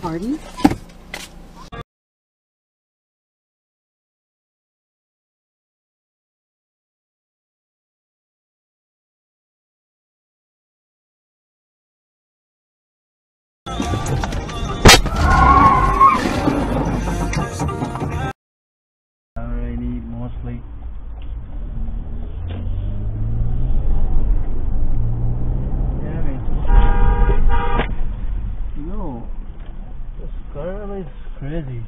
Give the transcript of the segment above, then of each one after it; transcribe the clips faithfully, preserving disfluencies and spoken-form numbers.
Pardon? Crazy.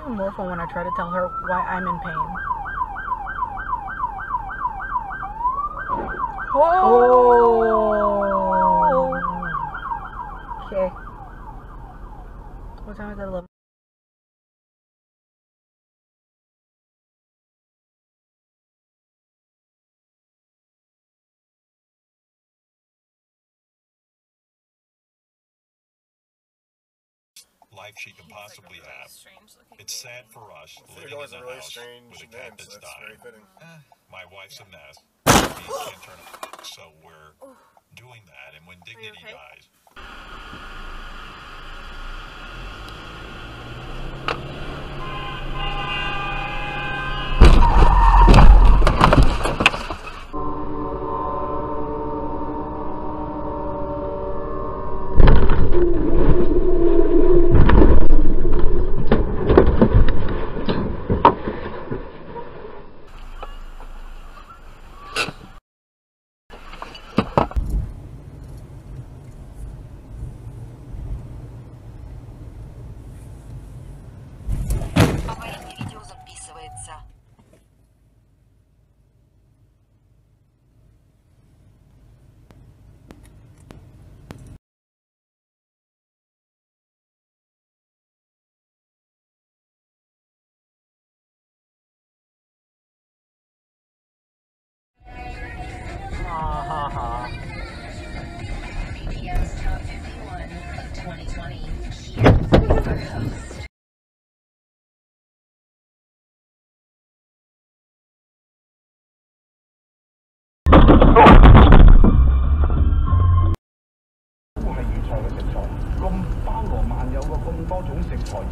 Even more fun when I try to tell her why I'm in pain. Oh. Oh. Okay. What time is it? eleven? Life she could possibly have. It's sad for us living in a really house with a cat that's dying. Uh, My wife's a mess. Can't turn up. So we're doing that, and when dignity okay? dies.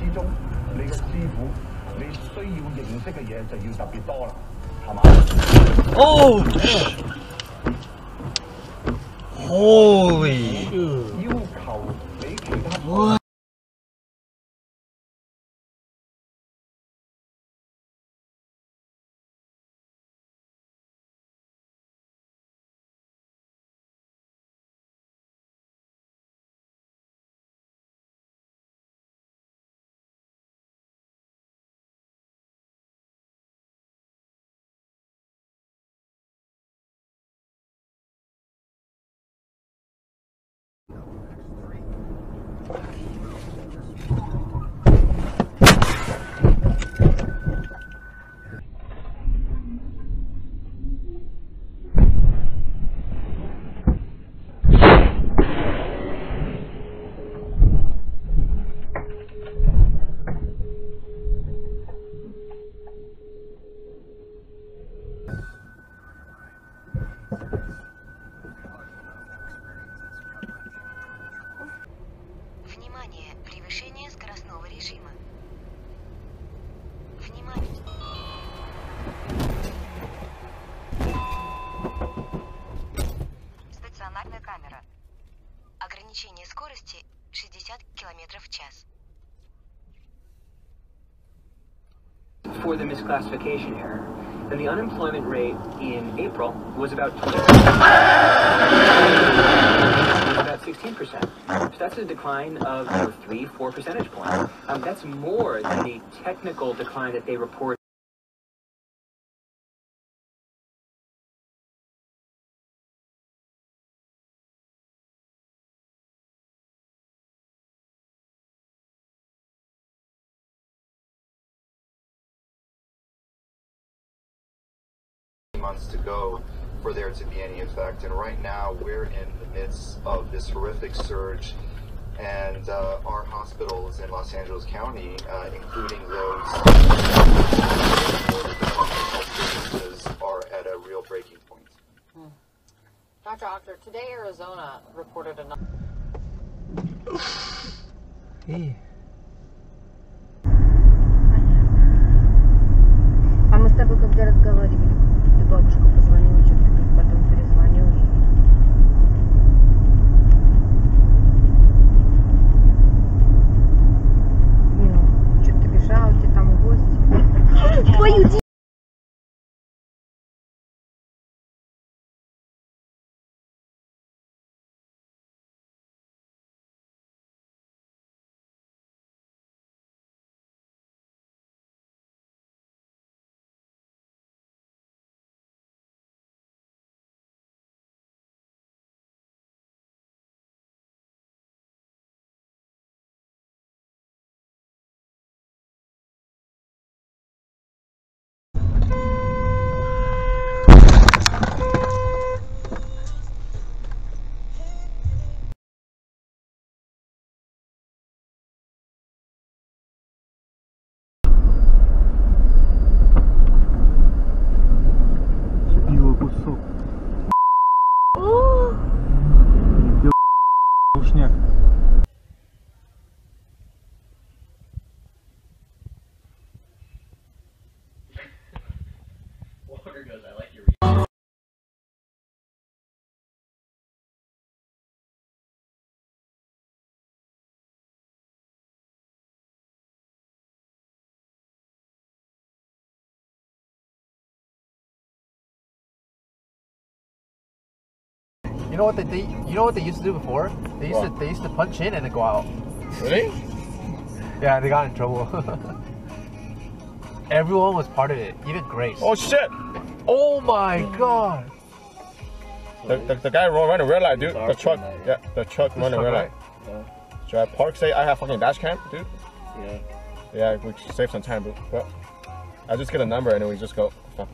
之中，你嘅師傅，你需要認識嘅嘢就要特別多啦，係嘛？哦，好，要求比其他。Ограничение скорости шестьдесят километров в час. For the misclassification error, then the unemployment rate in April was about twenty, about sixteen percent. So that's a decline of you know, three, four percentage points. Um, that's more than the technical decline that they reported. months to go for there to be any effect. And right now we're in the midst of this horrific surge, and uh, our hospitals in Los Angeles County, uh, including those, are at a real breaking point. Hmm. Doctor Octor, today Arizona reported another. Hey. А мы с тобой когда разговаривали, ты бабушку позвонила, что ты потом перезвонил ей. Ну, что ты бежал, у тебя там гость. Твою девушку! You know what they, they you know what they used to do before? They used what? to they used to punch in and then go out. Really? Yeah, they got in trouble. Everyone was part of it, even Grace. Oh shit! Oh my god! The the, the guy ran a red light, dude. The truck, yeah, the truck ran a red light. Yeah. Should I park? Say I have fucking dash cam, dude. Yeah. Yeah, we save some time, dude. But I just get a number and then we just go. Fuck.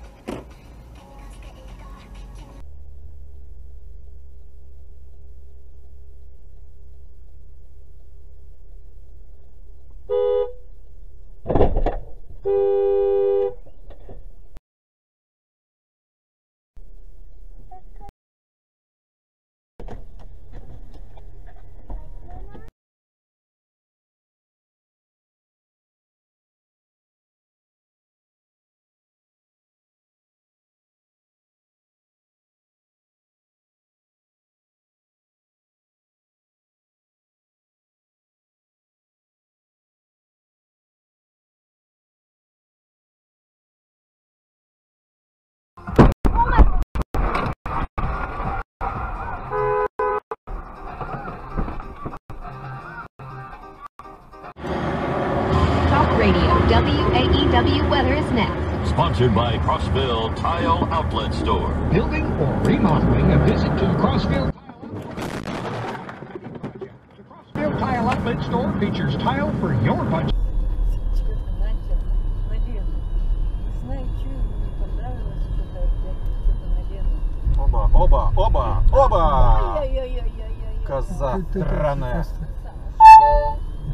W A E W Weather is next. Sponsored by Crossville Tile Outlet Store. Building or remodeling, a visit to Crossville Tile. The Crossville Tile Outlet Store features tile for your budget. Оба, оба, оба, оба! Коза драная.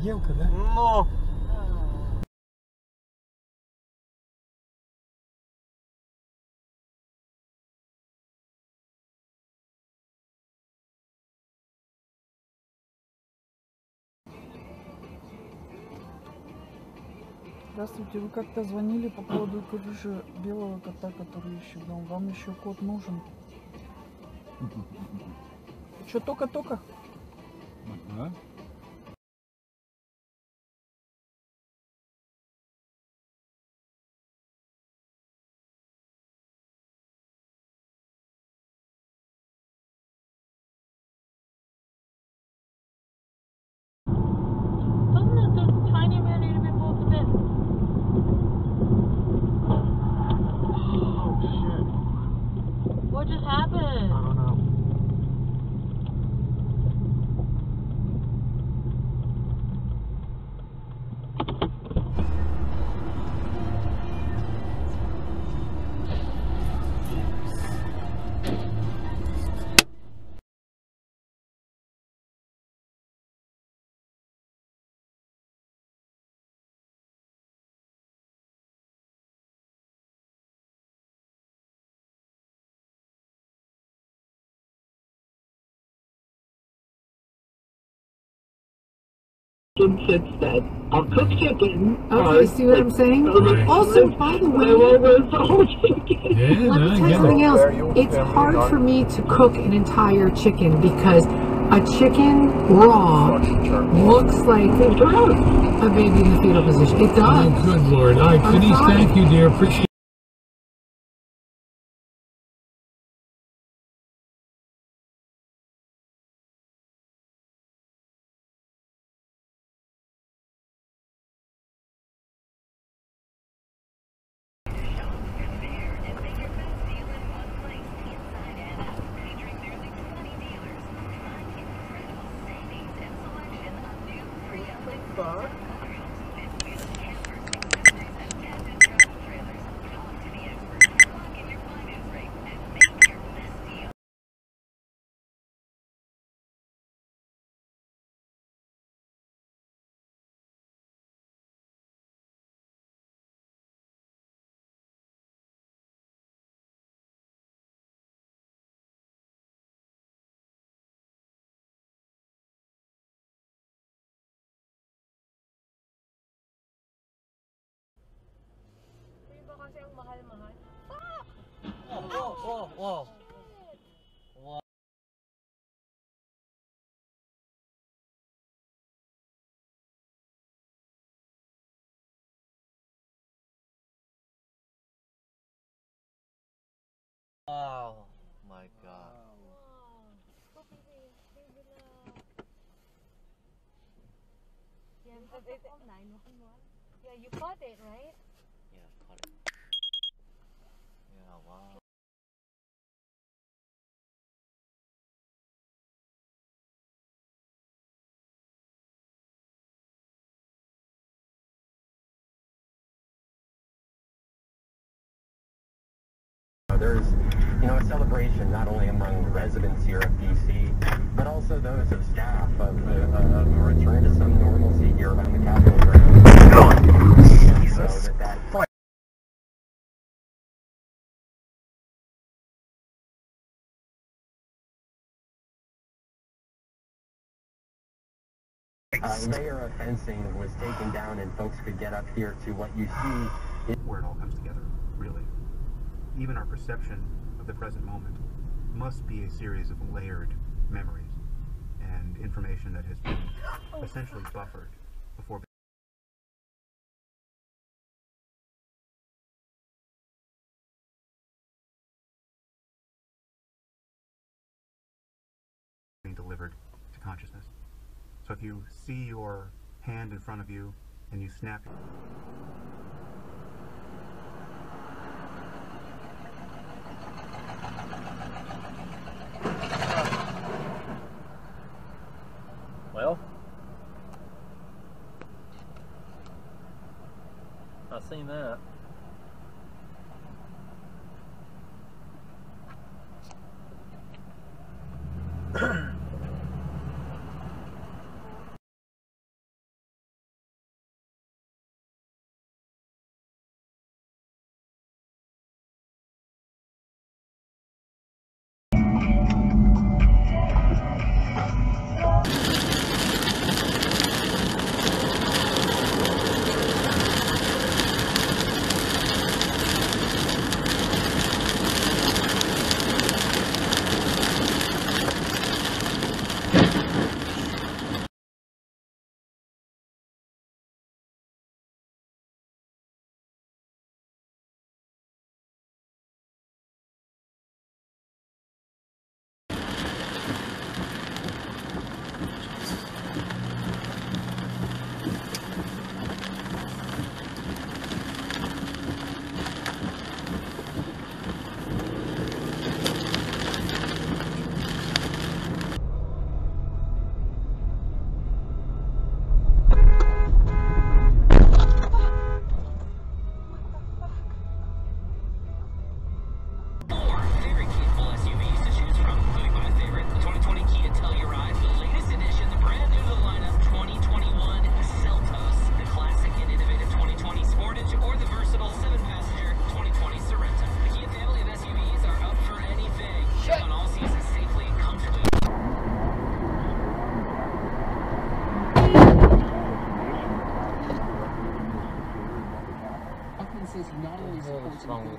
Девка, да? Ну. Здравствуйте, вы как-то звонили по поводу крыши белого кота, который еще дом. Вам еще кот нужен? Что, только-только? Ага. What happened? I don't know. since then. I'll cook chicken. Okay, see what I'm saying? Right. Also, by the way, yeah, let me tell you something else. It's hard for me to cook an entire chicken because a chicken raw looks like a baby in the fetal position. It does. Oh, good Lord. All right, Denise, thank you, dear. Appreciate it. Whoa, whoa, whoa. Wow, my God. Yeah, you caught it, right? Yeah, I caught it. Yeah, wow. There's, you know, a celebration not only among residents here of D C, but also those of staff of the uh, of return to some normalcy here on the Capitol grounds. Jesus. So that that uh, layer of fencing was taken down, and folks could get up here to what you see. It where it all comes together, really. Even our perception of the present moment must be a series of layered memories and information that has been essentially buffered before. Being delivered to consciousness. So if you see your hand in front of you and you snap it, seen that. What's wrong with it?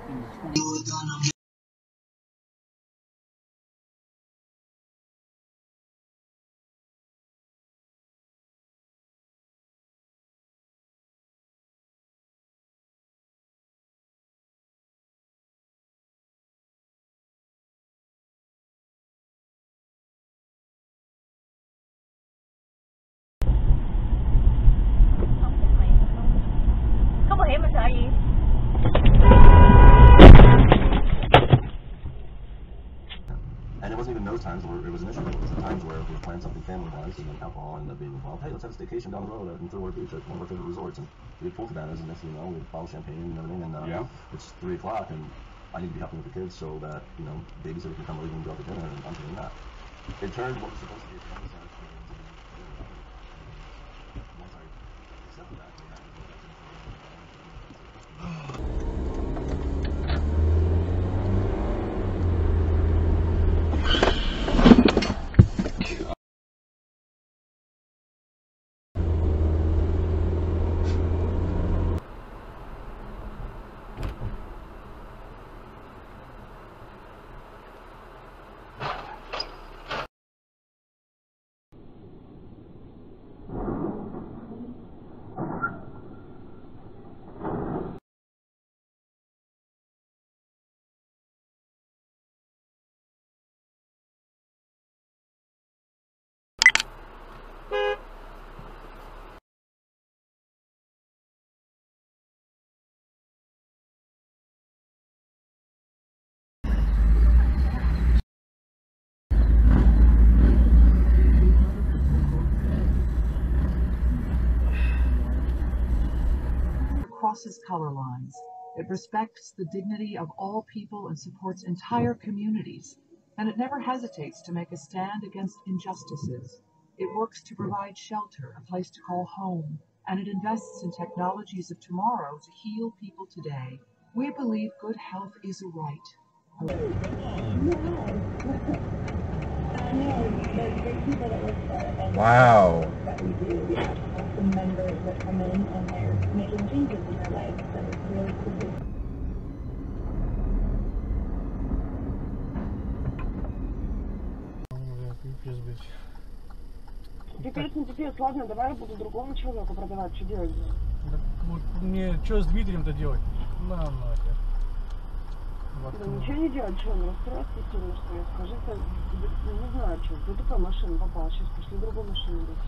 And it wasn't even those times where it was an issue. It was the times where we planned something family-wise and then alcohol ended up being involved. Hey, let's have a staycation down the road in Clearwater Beach at one of our favorite resorts. And we'd pull for that, and next thing you know, we'd bottle champagne and everything. And uh, yeah. It's three o'clock, and I need to be helping with the kids so that, you know, babysitter can come over and go out to dinner, and I'm doing that. It turned what was supposed to be a family Saturday into the once I accepted that, I had to go back to the crosses color lines. It respects the dignity of all people and supports entire communities, and it never hesitates to make a stand against injustices. It works to provide shelter, a place to call home, and it invests in technologies of tomorrow to heal people today. We believe good health is a right. Oh, come on. No. I know. There's great people that work for it. Wow. That we do. We have awesome members that come in and they're making changes in their lives that is really cool. Теперь теперь ладно, давай я буду другому человеку продавать, что делать? Так, вот, мне что с Дмитрием-то делать? На нахер. Вот. Да ничего не делать, что он расстроится, что я скажу, я не знаю, что. Ты такая машина попала, сейчас пошли другую машину брать.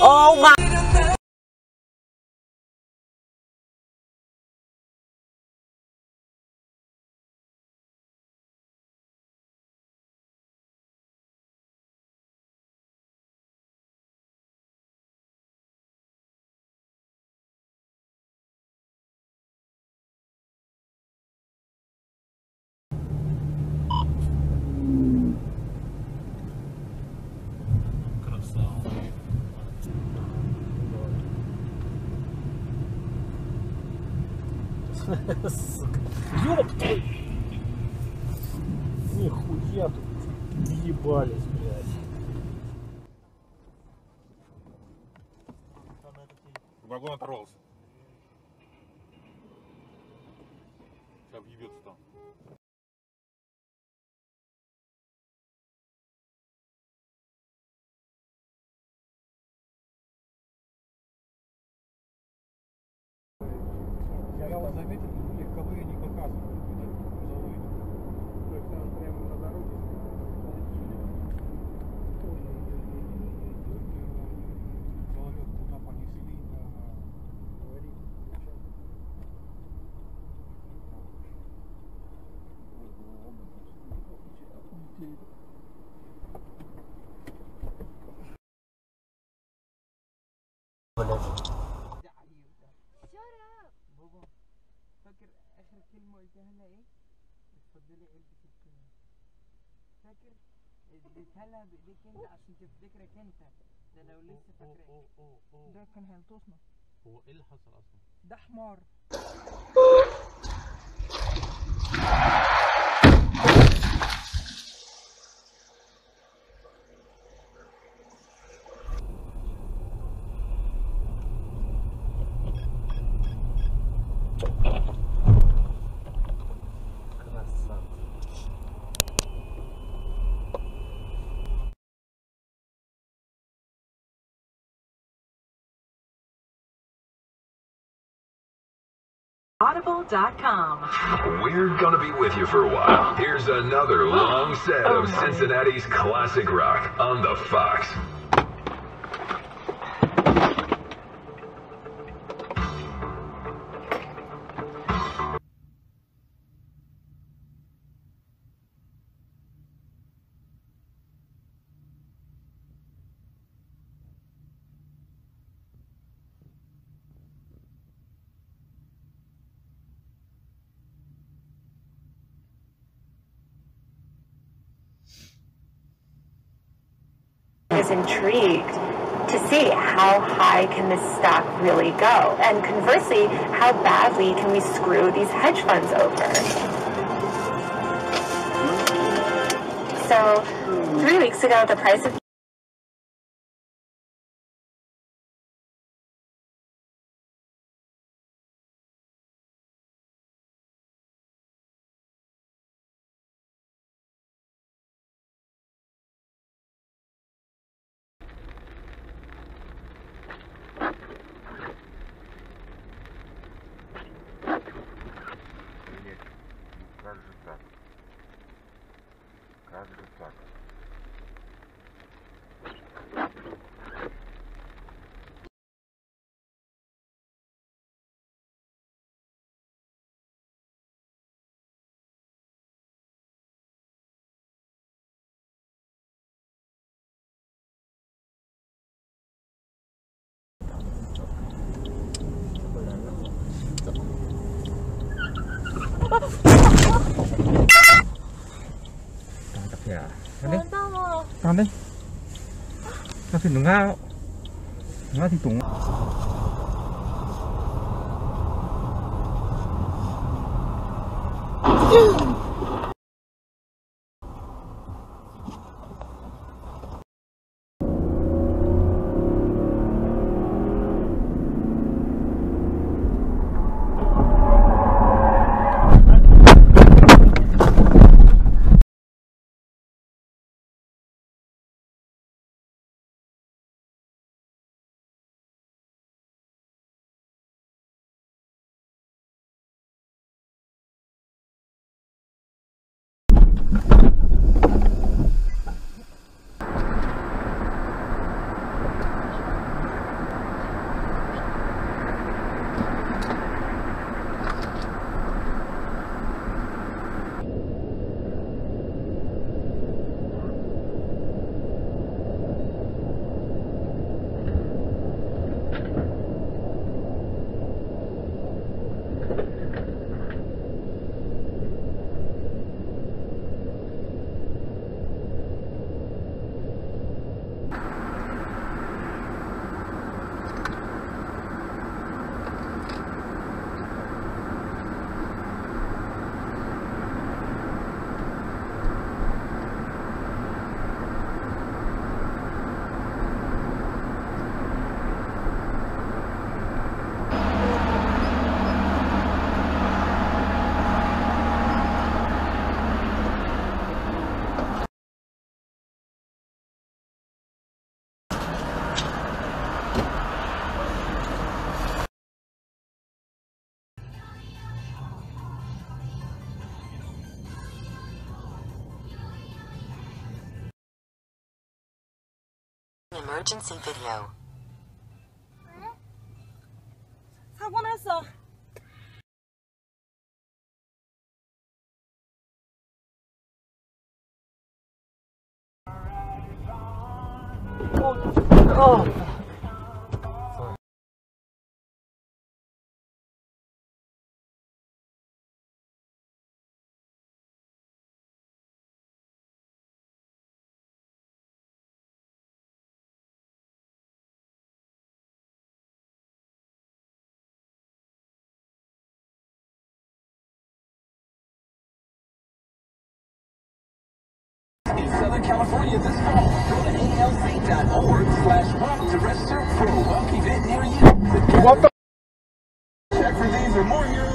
Oh my! Сука, ёб твой! Нихуя тут ебались, блядь. Вагон оторвался. Сейчас въебется там. Я вас заметил, легковые не показывают, видать, грузовые. То есть там прямо на дороге. Человек туда понесли, говорит, получается. قلنا ايه؟ اتفضلي البس الكلمة. فاكر؟ اديتها بايديك انت عشان تفتكرك انت. ده لو لسه فاكرة ده كان هيلطشنا. هو ايه اللي حصل اصلا؟ ده حمار. Audible dot com. We're gonna be with you for a while. Here's another long set oh of my. Cincinnati's classic rock on the Fox. Intrigued to see how high can this stock really go, and conversely, how badly can we screw these hedge funds over? So three weeks ago, the price of 가면 앞에 누가 누가 뒤동 emergency video. 왜? 사고 났어. 어. 어. Southern California this fall. Go to A L C dot org slash walk to register for a walk event near you. What the? Check for these or more heroes.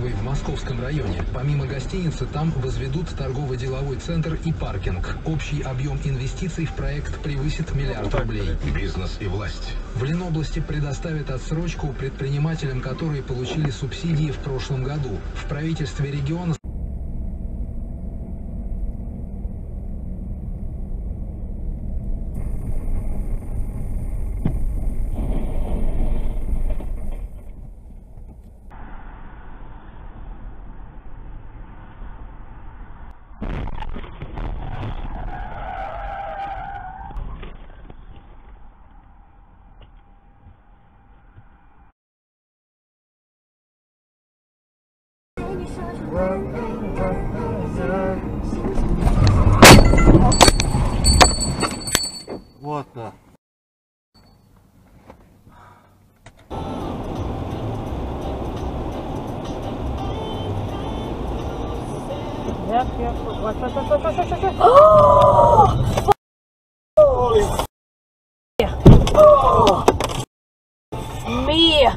В Московском районе. Помимо гостиницы, там возведут торгово-деловой центр и паркинг. Общий объем инвестиций в проект превысит миллиард рублей. Бизнес и власть. В Ленобласти предоставят отсрочку предпринимателям, которые получили субсидии в прошлом году. В правительстве региона... Вот так. Yep, yep. Watch, watch, watch, watch, watch, watch. Oh! Holy yeah. Oh! Me!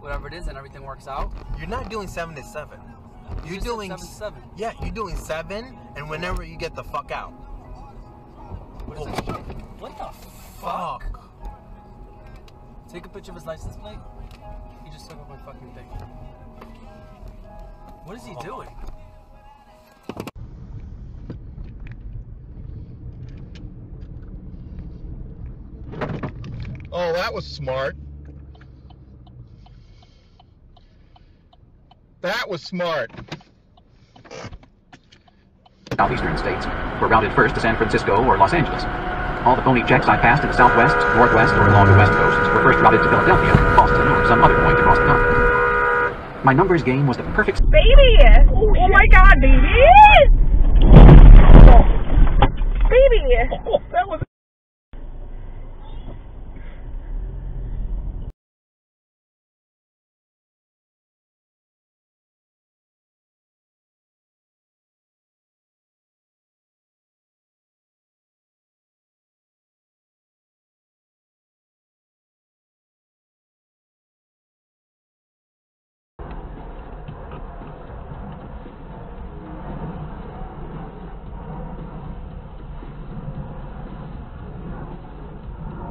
Whatever it is, and everything works out. You're not doing seven to seven. You're Just doing seven to seven. Yeah, you're doing seven, and whenever you get the fuck out. What, is oh. what the fuck? fuck? Take a picture of his license plate. He just took up my fucking thing. What is he oh. doing? Oh, that was smart. That was smart. Southeastern states were routed first to San Francisco or Los Angeles. All the phony checks I passed in the southwest, northwest, or along the west coasts were first routed to Philadelphia, Boston, or some other point across the continent. My numbers game was the perfect... Baby! Oh, oh my god, baby! Oh. Baby! Oh, that was...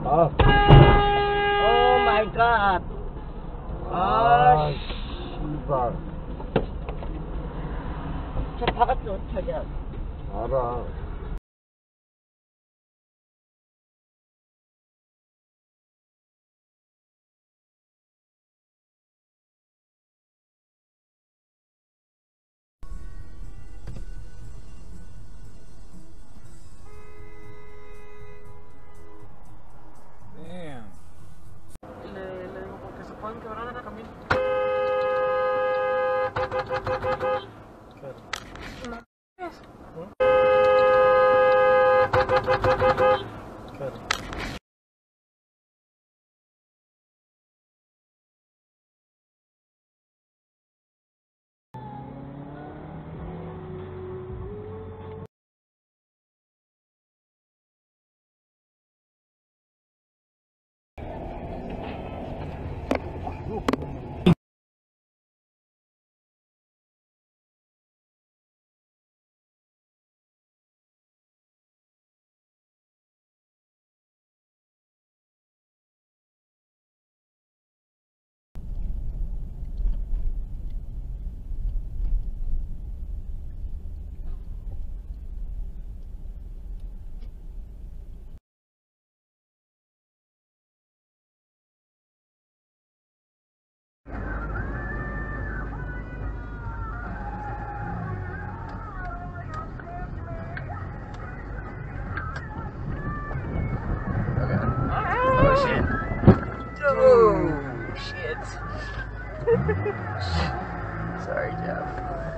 Oh. Oh my god. 아, 씨발. 저 바깥에 어떻게 하냐? 알아. shit. Oh, shit. Sorry, Jeff.